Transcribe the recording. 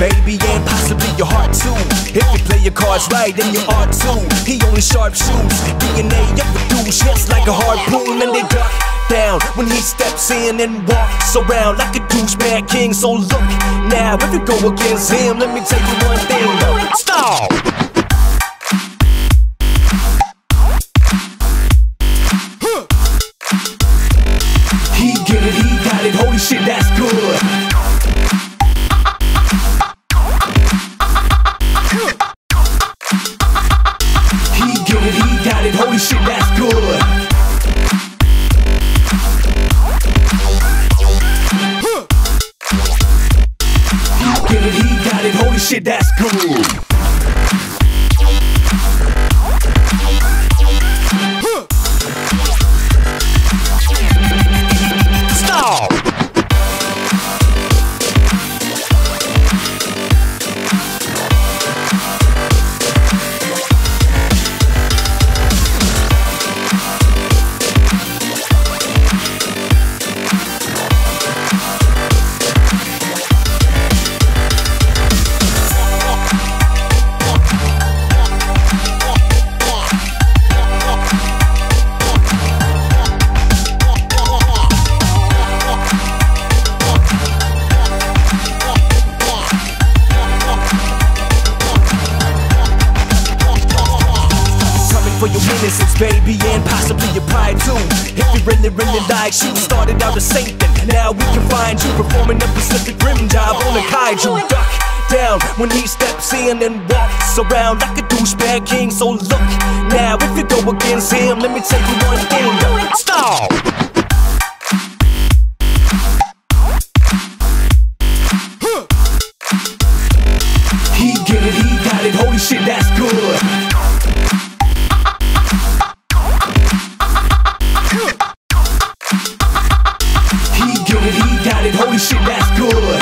baby, and possibly your heart too. If you play your cards right, then you are too. He only sharpshoots, DNA of a dude, just like a harpoon. And they duck down when he steps in and walks around like a douchebag king. So look, now if you go against him, let me tell you one thing, though. Stop! Holy shit, that's good. He get it, he got it. Holy shit, that's good. He get it, he got it. Holy shit, that's good. For your innocence, baby, and possibly your pride too. If you really, really like you, started out as Satan, now we can find you performing a Pacific Rim job on a kaiju. Duck down when he steps in and walks around like a douchebag king. So look, now if you go against him, let me tell you one thing, though. Stop! He get it, he got it. Holy shit, that's good. Holy shit, that's good.